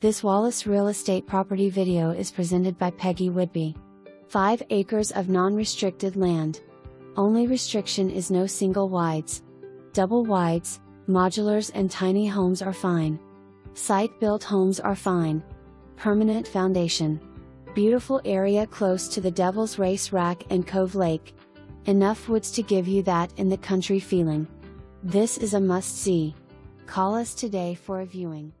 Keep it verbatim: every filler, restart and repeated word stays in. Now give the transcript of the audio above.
This Wallace Real Estate property video is presented by Peggy Widby. five acres of non-restricted land. Only restriction is no single wides. Double wides, modulars and tiny homes are fine. Site-built homes are fine. Permanent foundation. Beautiful area close to the Devil's Race Rack and Cove Lake. Enough woods to give you that in the country feeling. This is a must-see. Call us today for a viewing.